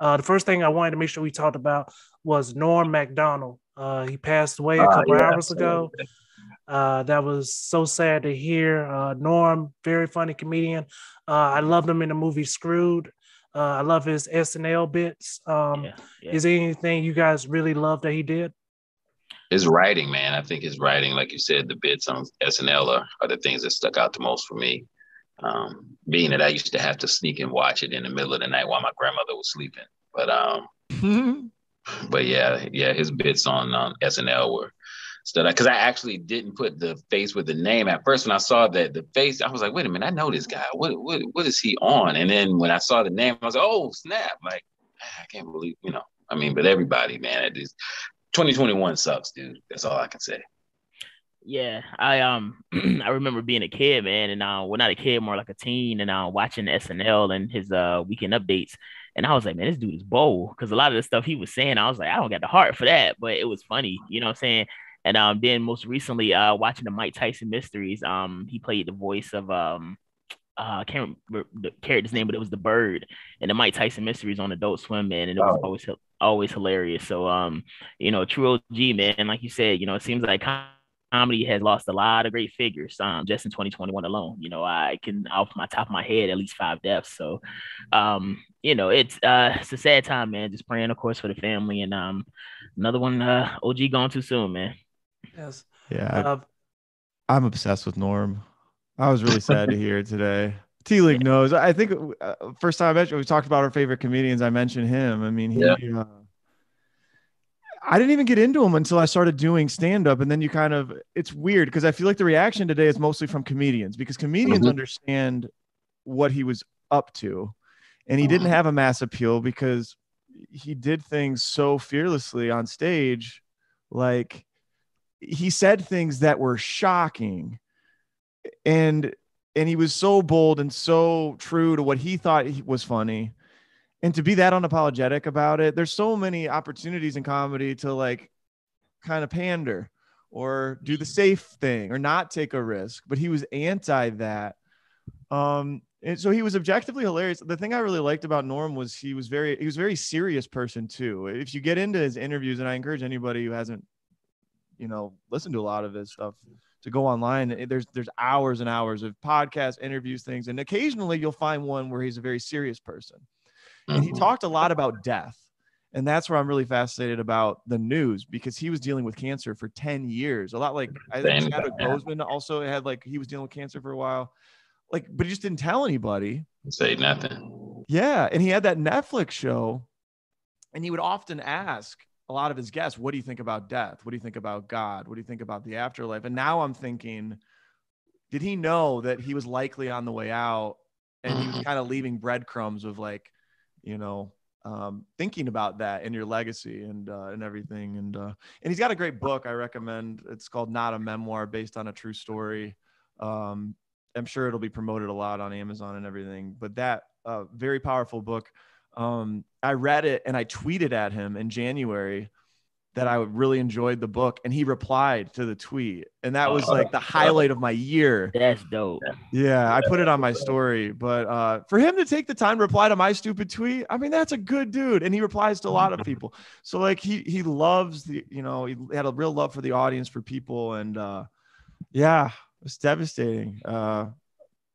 The first thing I wanted to make sure we talked about was Norm Macdonald. He passed away a couple hours ago. That was so sad to hear. Norm, very funny comedian. I loved him in the movie Screwed. I love his SNL bits. Is there anything you guys really love that he did? His writing, man. I think his writing, like you said, the bits on SNL are the things that stuck out the most for me. Being that I used to have to sneak and watch it in the middle of the night while my grandmother was sleeping. But but his bits on SNL were stuff. Because I actually didn't put the face with the name at first. When I saw that the face, I was like, wait a minute, I know this guy. What is he on? And then when I saw the name, I was like, oh snap! Like I can't believe, you know. I mean, but everybody, man, it is. 2021 sucks, dude. That's all I can say. Yeah, I I remember being a kid, man, and not a kid, more like a teen, and watching SNL and his weekend updates, and I was like, man, this dude is bold, because a lot of the stuff he was saying, I was like, I don't got the heart for that, but it was funny, you know what I'm saying? And then most recently, watching the Mike Tyson Mysteries, he played the voice of I can't remember the character's name, but it was the bird, and the Mike Tyson Mysteries on Adult Swim, man, and it was always hilarious. So, you know, true OG, man, like you said, you know, it seems like comedy has lost a lot of great figures, just in 2021 alone. You know, I can, off my top of my head, at least 5 deaths. So, you know, it's a sad time, man. Just praying, of course, for the family, and another one, OG gone too soon, man. Yes. Yeah. I'm obsessed with Norm. I was really sad to hear it today. T-League knows. I think first time I mentioned, we talked about our favorite comedians. I mentioned him. I mean, I didn't even get into him until I started doing stand-up. And then you kind of, it's weird because I feel like the reaction today is mostly from comedians, because comedians understand what he was up to. And he didn't have a mass appeal because he did things so fearlessly on stage. Like he said things that were shocking. And he was so bold and so true to what he thought was funny, and to be that unapologetic about it. There's so many opportunities in comedy to like kind of pander or do the safe thing or not take a risk, but he was anti that. And so he was objectively hilarious. The thing I really liked about Norm was he was a very serious person too. If you get into his interviews, and I encourage anybody who hasn't, you know, listened to a lot of his stuff to go online, there's hours and hours of podcasts, interviews, things, and occasionally you'll find one where he's a very serious person. And he talked a lot about death, and that's where I'm really fascinated about the news, because he was dealing with cancer for 10 years. A lot like I think Gosman also had, like he was dealing with cancer for a while, like, but he just didn't tell anybody. Say nothing. Yeah, and he had that Netflix show, and he would often ask a lot of his guests, what do you think about death? What do you think about God? What do you think about the afterlife? And now I'm thinking, did he know that he was likely on the way out, and he was kind of leaving breadcrumbs of like, you know, thinking about that and your legacy and everything. And he's got a great book I recommend. It's called Not a Memoir, based on a true story. I'm sure it'll be promoted a lot on Amazon and everything, but that very powerful book. I read it and I tweeted at him in January that I really enjoyed the book, and he replied to the tweet, and that was like the highlight of my year. That's dope. Yeah, I put it on my story, but for him to take the time to reply to my stupid tweet, I mean, that's a good dude, and he replies to a lot of people. So like he loves the, you know, he had a real love for the audience, for people, and yeah, it's devastating.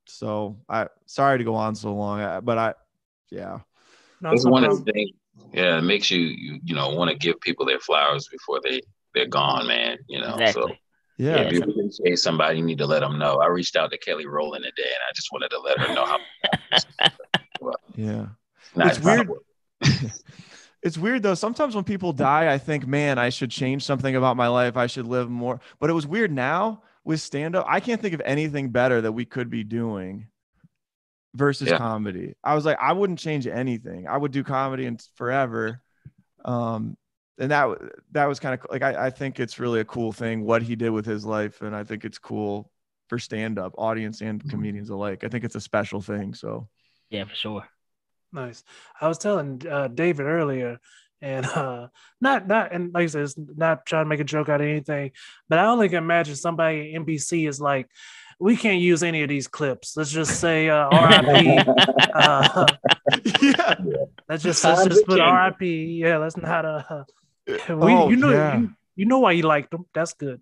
So I sorry to go on so long, but yeah. That's one of the things. Yeah, it makes you know, want to give people their flowers before they're gone, man. You know, exactly. So yeah, if you appreciate somebody, you need to let them know. I reached out to Kelly Rowland today, and I just wanted to let her know how. Yeah, it's weird. It's weird though. Sometimes when people die, I think, man, I should change something about my life. I should live more. But it was weird now with stand up. I can't think of anything better that we could be doing versus comedy. I was like, I wouldn't change anything. I would do comedy and forever. And that was kind of like, I think it's really a cool thing what he did with his life. And I think it's cool for stand-up audience and comedians alike. I think it's a special thing. So yeah, for sure. Nice. I was telling David earlier, and and like I said, it's not trying to make a joke out of anything, but I only can imagine somebody at NBC is like, we can't use any of these clips. Let's just say R.I.P. Yeah. Let's just put R.I.P. Yeah, let's not. You know why you liked them. That's good.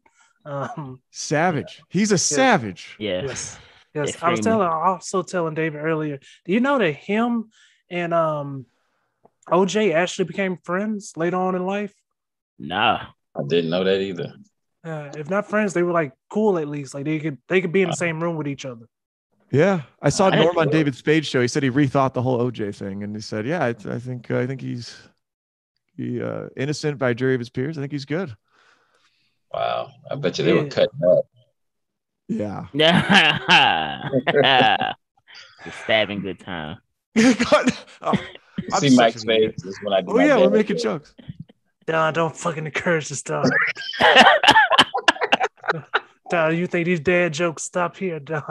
Savage. Yeah. He's a savage. Yeah. Yes. I was also telling David earlier. Do you know that him and O.J. actually became friends later on in life? Nah, I didn't know that either. If not friends, they were like cool at least. Like they could be in the same room with each other. Yeah, I saw Norm on David Spade's show. He said he rethought the whole O.J. thing, and he said, "Yeah, I think he's innocent by jury of his peers. I think he's good." Wow, I bet you they were cutting up. Yeah. Yeah. Stabbing good time. God, see Mike's face. We're making jokes. Nah, don't fucking encourage this dog. Nah, you think these dad jokes stop here, Don?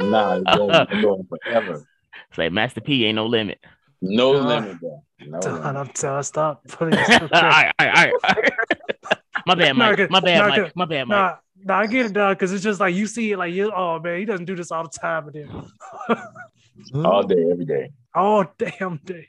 Nah, you're going forever. It's like Master P ain't no limit. No limit, no Don. I'm telling. Stop. Putting this all right, all right. My bad, Mike. Nah, I get it, Don, because it's just like you see it, like you. Oh man, he doesn't do this all the time, but then all day, every day, all damn day.